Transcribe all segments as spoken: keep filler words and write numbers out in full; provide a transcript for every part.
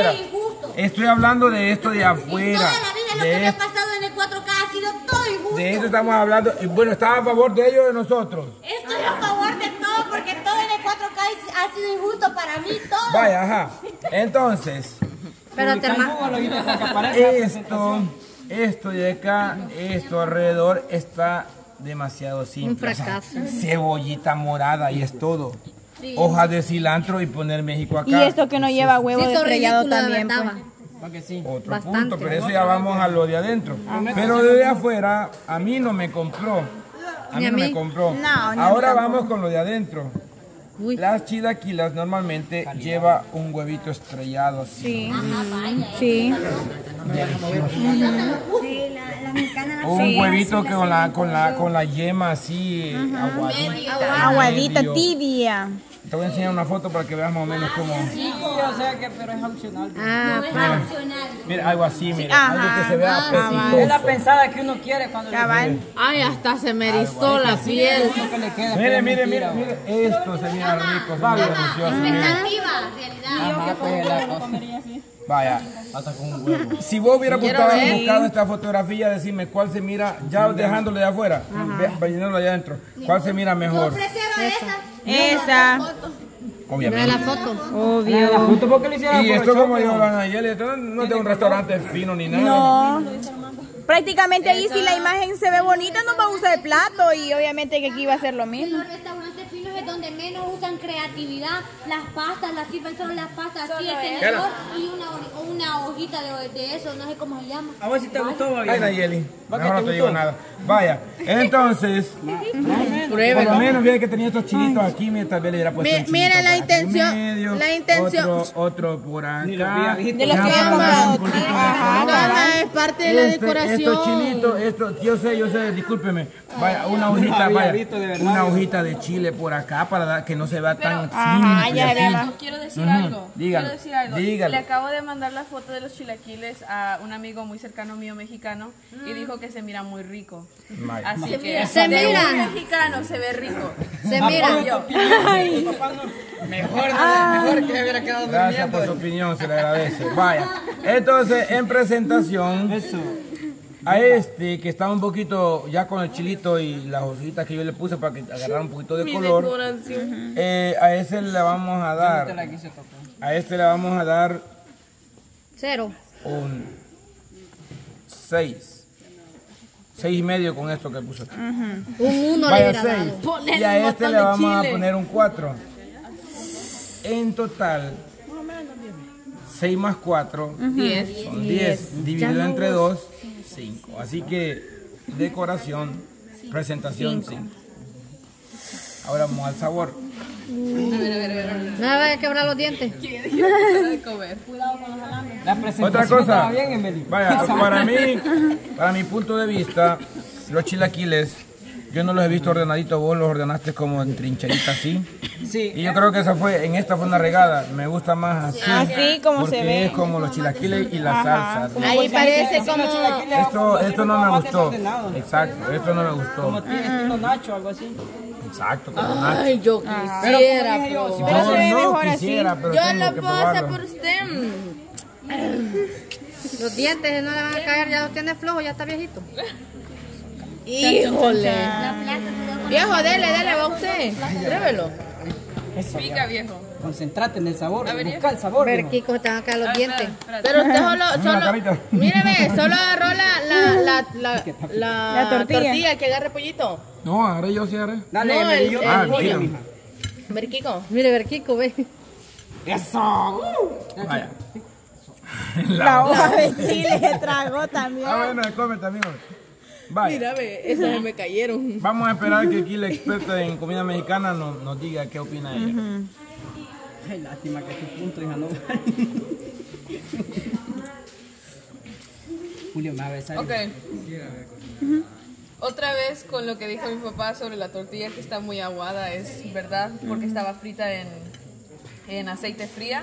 afuera. Estoy hablando de esto de afuera. Toda la vida lo que me ha pasado en el cuatro K ha sido todo injusto. De esto estamos hablando. Bueno, ¿estás a favor de ellos o de nosotros? Estoy a favor de todo porque todo en el cuatro K ha sido injusto para mí, todo. Vaya, ajá. Entonces, pero te esto, esto de acá, esto alrededor está demasiado simple. Un fracaso. O sea, cebollita morada y es todo. Sí. Hojas de cilantro y poner México acá. Y esto que no lleva huevo sí, estrellado también. Pues. Sí. Otro bastante. Punto, pero eso ya vamos a lo de adentro. Ah, pero de afuera a mí no me compró. A mí, mí? no me compró. No, no ahora vamos con lo de adentro. Uy. Las chilaquilas normalmente calidad. Lleva un huevito estrellado. Sí. Ajá, vaya, sí. Sí. Un huevito que con la con la con la yema así aguadita, aguadita tibia. Te voy a enseñar una foto para que veas más o menos cómo. Sí, o sea que pero es opcional. Ah, no es opcional. Mira, algo así, mira, algo que se vea apetitoso. Es la pensada que uno quiere cuando le... Ay, hasta se me erizó la piel. Mire, mire, mire, mire, esto se mira rico, sabe delicioso. Expectativa, realidad. Vaya, hasta con un huevo. Si vos hubieras buscado esta fotografía, decime cuál se mira, ya dejándolo de afuera, rellenándolo allá adentro, cuál se mira mejor. Yo prefiero esa. Esa. Obviamente. La foto. Obvio. La foto porque le hicieron. Y esto como yo, Nayeli, no tengo un restaurante fino ni nada. No. Prácticamente ahí si la imagen se ve bonita no va a usar el plato y obviamente que aquí va a ser lo mismo. Donde menos usan creatividad, las pastas, las sirven solo las pastas así, el tenedor y una, una hojita de, de eso, no sé cómo se llama. A ver si te vaya. Gustó, Babi. Ay, Nayeli, mejor no te digo nada. Vaya, entonces, por lo menos bien que tenía estos chilitos aquí, tal vez le hubiera puesto. Mira la intención, medio, la intención. Otro, otro por acá. De los que han comprado. Es parte de la decoración. Estos chilitos, esto, yo sé, yo sé, discúlpeme. Vaya, una hojita, vaya, una hojita de chile por acá. Para dar, que no se vea tan ajá, simple, ya era. No, quiero decir uh-huh. algo. Dígalo, quiero decir algo. Dígalo. Le acabo de mandar la foto de los chilaquiles a un amigo muy cercano mío mexicano mm. y dijo que se mira muy rico. My Así my. que se mira un mexicano se ve rico. Se mira yo. Ay. Mejor, mejor que me hubiera quedado durmiendo. Gracias por su opinión, se le agradece. Vaya. Entonces, en presentación. Eso. A este que estaba un poquito ya con el chilito y las hojitas que yo le puse para que agarrara un poquito de color, eh, a ese le vamos a dar, a este le vamos a dar cero, un seis, seis y medio con esto que puso aquí, uh-huh. un uno le seis, y a este le vamos a poner un cuatro, en total seis más cuatro, diez, son diez, dividido entre dos, cinco. Así que decoración, cinco. Presentación cinco. Ahora vamos al sabor. Uh, a ver, a ver, a ver, a ver. No me vaya a quebrar los dientes. Comer. La presentación otra cosa. Bien, vaya, para mí, para mi punto de vista, los chilaquiles, yo no los he visto ordenaditos, vos los ordenaste como en trincherita así. Sí. Y yo creo que esa fue, en esta fue una regada. Me gusta más así. Así como se ve. Es como los chilaquiles y la salsa. Ahí parece como... Esto, esto no me gustó. Exacto, esto no me gustó. Como estilo nacho, algo así. Exacto, como nacho. Ay, yo quisiera, pero... Pero se ve mejor así. Yo lo puedo hacer por usted. Los dientes no le van a caer, ya los tiene flojos, ya está viejito. Híjole. Viejo, dele, dele, va usted. Pruébelo. Eso, pica, viejo. Concentrate en el sabor. Busca el sabor. Ver, Kiko, están acá los dientes. Pero usted solo, solo, míreme, solo agarró la, la, la, la, la tortilla que agarre pollito. No, agarré yo, sí agarré. Dale, no, el, yo. El, ah, mira. Ver, Kiko. Mire, ver, Kiko, ve. Eso. Uh. Vaya. La, la hoja de chile se tragó también. Ah, bueno, come también. Vaya. Mira, ve, esas me cayeron. Vamos a esperar que aquí la experta en comida mexicana nos, nos diga qué opina ella. Uh-huh. Ay, lástima que tu punto, hija, no. Julio, me va a besar. Ok. Uh-huh. Otra vez con lo que dijo mi papá sobre la tortilla que está muy aguada, es verdad, porque uh-huh. estaba frita en, en aceite fría.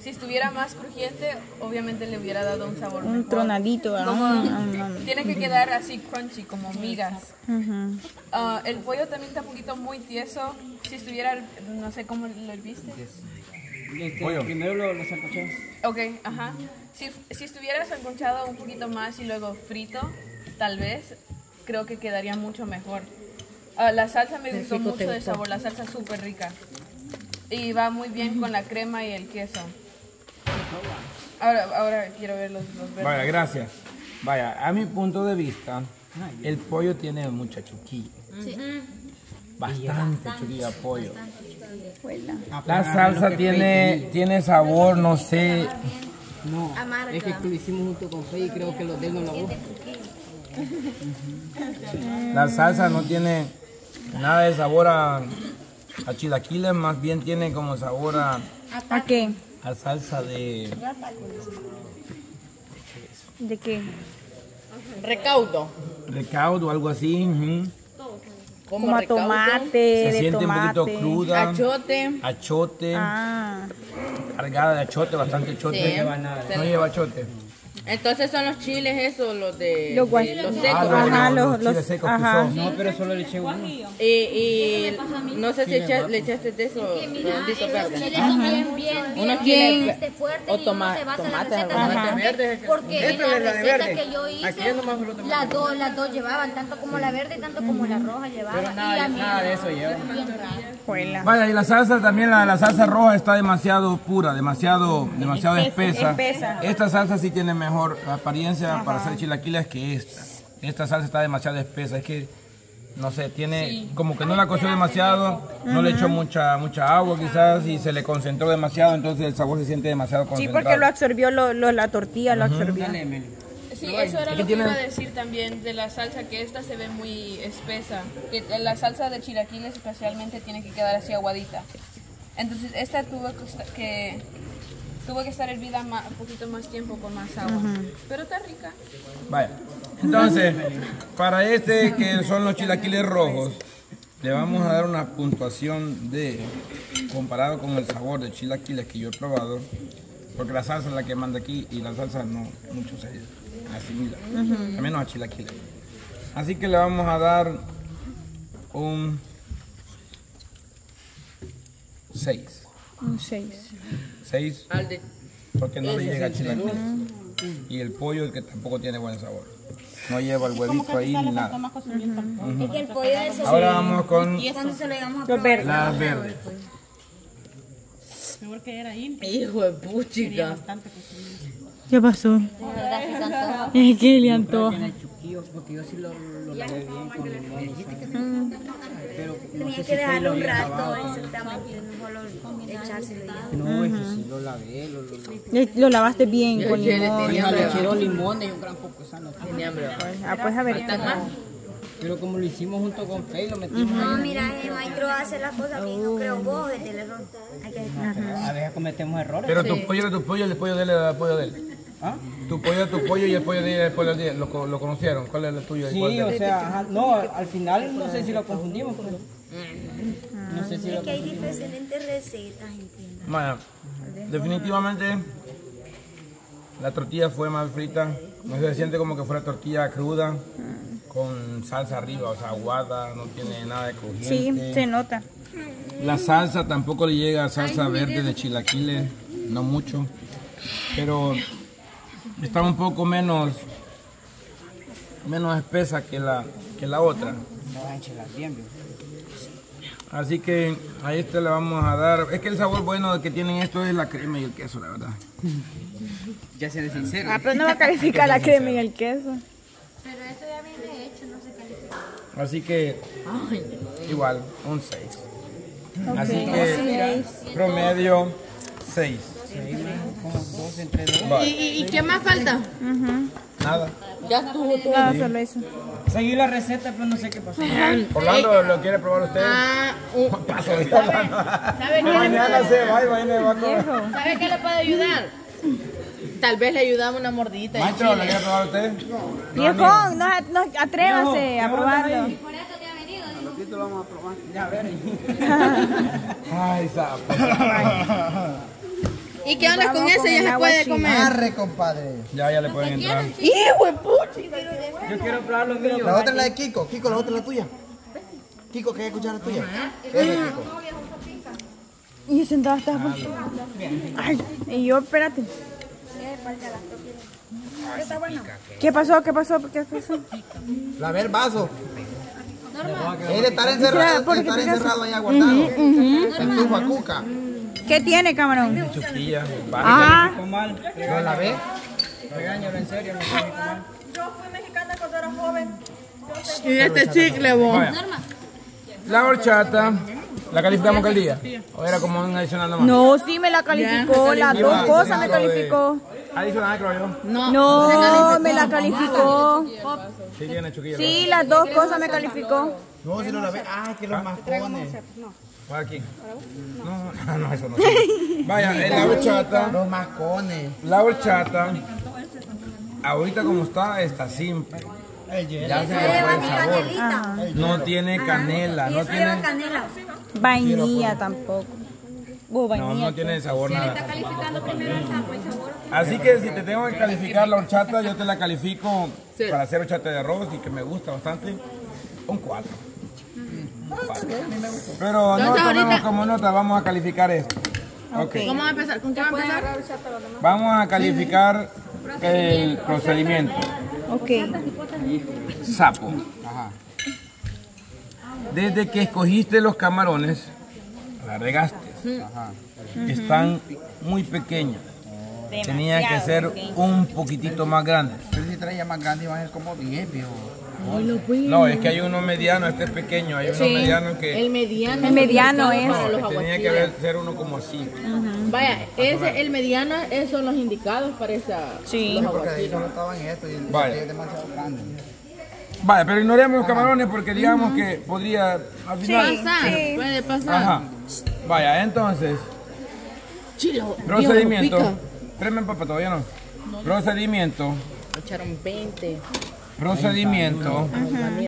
Si estuviera más crujiente, obviamente le hubiera dado un sabor un mejor. Tronadito. Como, tiene que quedar así crunchy, como migas. Uh-huh. uh, el pollo también está un poquito muy tieso. Si estuviera, no sé cómo lo viste. este, primero lo, lo sancochamos. Ok, ajá. Si, si estuviera sancochado un poquito más y luego frito, tal vez, creo que quedaría mucho mejor. Uh, la salsa me gustó mucho de sabor, la salsa es súper rica. Y va muy bien uh-huh. con la crema y el queso. Ahora, ahora quiero ver los, los verdes. Vaya, gracias. Vaya, a mi punto de vista, el pollo tiene mucha chuquilla. Sí. Bastante, bastante chuquilla pollo. Bastante. La salsa tiene, tiene sabor, no sé. No, amarga. Es que lo hicimos junto con Fey y creo que lo tengo en la boca. La salsa no tiene nada de sabor a, a chilaquiles, más bien tiene como sabor a... ¿A qué? A salsa de... ¿De qué? Recaudo. Recaudo, algo así. Uh-huh. Como, como a tomate, se de siente tomate. Un poquito cruda. Achote. Achote. Ah. Cargada de achote, bastante achote. Sí. No lleva nada. No lleva achote. Entonces son los chiles esos, los de... Los, guay... de, los secos. Ah, ajá, los, los, los chiles secos ajá. que son. No, pero solo le eché uno. Y, y no sé si echa, le echaste de eso. Es que mira, esos chiles ajá. son bien, bien, bien. Unos chiles este fuertes y no se basa en la receta de tomate verde. Porque en la receta que yo hice, las dos, las dos llevaban, tanto como la verde, tanto como la roja llevaban. Pero nada, y nada de eso lleva. Vaya, y la salsa también, la, la salsa roja está demasiado pura, demasiado, demasiado espesa. espesa. Esta salsa sí tiene mejor apariencia ajá. para hacer chilaquiles que esta. Esta salsa está demasiado espesa, es que no sé, tiene sí. como que no la coció demasiado, ajá. no le echó mucha mucha agua quizás y se le concentró demasiado, entonces el sabor se siente demasiado concentrado. Sí, porque lo absorbió lo, lo, la tortilla, ajá. lo absorbió. Dale, sí, eso era lo que iba a decir también de la salsa, que esta se ve muy espesa. Que la salsa de chilaquiles especialmente tiene que quedar así aguadita. Entonces esta tuvo que... Tuvo que estar hervida más, un poquito más tiempo con más agua, uh-huh. pero está rica. Vaya, entonces, para este que son los chilaquiles rojos, le vamos a dar una puntuación de, comparado con el sabor de chilaquiles que yo he probado, porque la salsa es la que manda aquí y la salsa no mucho se asimila, uh-huh. a menos a chilaquiles. Así que le vamos a dar un seis. Un seis. seis porque no le llega a chilaquiles y el pollo que tampoco tiene buen sabor, no lleva el huevito ahí ni nada. Ahora vamos con las verdes. Mejor que era ahí. Hijo de puchica. ¿Qué pasó? Es que le antoja. Porque yo sí lo lavé bien, pero tenía que dejarlo un rato, no, eso sí lo lavé, lo lavaste bien con limón, le eché limón y un gran poco sano. Tenía hambre. Ah, pues a ver. Pero como lo hicimos junto con Fey, lo metimos. No, mira, el maestro hace las cosas bien, no creo vos desde el error. A veces cometemos errores. Pero tu pollo era tu pollo, el pollo de él era el pollo de él. ¿Ah? Tu pollo, tu pollo y el pollo de el pollo de lo, lo conocieron. ¿Cuál es el tuyo? Sí, ¿cuál o sea, ajá, no, al final no sé si lo confundimos. Pero... No sé si es lo que hay diferentes recetas, entiendo. Bueno, definitivamente la tortilla fue mal frita. No se siente como que fuera tortilla cruda con salsa arriba, o sea, aguada, no tiene nada de crujiente. Sí, se nota. La salsa tampoco le llega a salsa verde de chilaquiles, no mucho, pero está un poco menos menos espesa que la que la otra. Así que a este le vamos a dar. Es que el sabor bueno que tienen esto es la crema y el queso, la verdad. Ya seré sincero. Ah, pero no va a calificar la crema y el queso. Pero esto ya viene hecho, no se califica. Así que igual, un seis. Okay. Así que promedio seis. ¿Y, y, ¿Y qué más falta? Uh-huh. Nada. Ya estuvo todo. Nada, solo eso. Seguí la receta, pero no sé qué pasó. Orlando, ¿lo quiere probar usted? Ah, uh, paso de esta. Mañana se va y va a comer. ¿Sabe qué le puede ayudar? Tal vez le ayudamos una mordidita. Maestro, ¿lo quiere probar usted? Viejo, no, no, no, atrévase a probarlo. Por eso te ha venido. A lo que te lo vamos a probar. Ya, a ver. Ay, sapo. ¿Y qué onda con eso? Ya se puede comer. Arre, compadre. Ya, ya le pueden entrar. ¡Hijo de pucha! Yo quiero probar los míos. La otra es la de Kiko. Kiko, la otra es la tuya. Kiko, ¿qué hay que escuchar la tuya? Es de Kiko. Y yo sentaba hasta por... Ay, y yo, espérate. ¿Qué pasó? ¿Qué pasó? ¿Qué pasó? Lavé el vaso. Es de estar encerrado, de estar encerrado ahí aguantado. Uh -huh, uh -huh. En tu facuca. ¿Qué tiene, camarón? Chuquilla. Ah. ¿No la ve? Regáñalo, en serio, no la ve mal. Yo fui mexicana cuando era joven. Y este chicle, vos. La horchata. ¿La calificamos aquel día? ¿O era como un adicional nomás? No, sí me la calificó. Las dos cosas me calificó. ¿Adicional, creo yo? No, no me la calificó. Sí, tiene chuquilla. Sí, las dos cosas me calificó. No, si no la ve. Ah, que los mascones. Aquí. No, no, eso no. Vaya, la horchata. Los mascones. La horchata. Ahorita como está, está simple. Ya se le fue el sabor. No tiene canela. No tiene canela. Vainilla tampoco. Oh, vainilla. No, no tiene sabor nada. Está calificando primero el sabor, el sabor. Así que si te tengo que calificar la horchata, yo te la califico sí. Para hacer horchata de arroz y que me gusta bastante, un cuatro. Pero no tomemos como nota, vamos a calificar esto. Okay. Vamos a empezar. ¿Con qué vamos a empezar? Vamos a calificar el procedimiento. Ok. Sapo. Ajá. Desde que escogiste los camarones, la regaste. Ajá. Están muy pequeños. Tenían que ser pequeño. Un poquitito más grandes. Pero si traía más grande iban a ser como diez, viejo. No, es que hay uno mediano, este es pequeño. Hay uno sí. Mediano que... El mediano. El mediano es. No, los tenía que haber, ser uno como así. Uh-huh. Vaya, ese, el mediano son los indicados para esa... Sí. Los aguaciles. No estaban estos y vaya. Es demasiado grande. Vale, pero ignoremos los camarones porque digamos uh-huh. Que podría al final... Sí, pasar, sí. Puede pasar. Ajá. Vaya, entonces... Chilo, procedimiento. Dios, tráeme papa, todavía no. No. Procedimiento. Echaron veinte. Procedimiento. Ajá.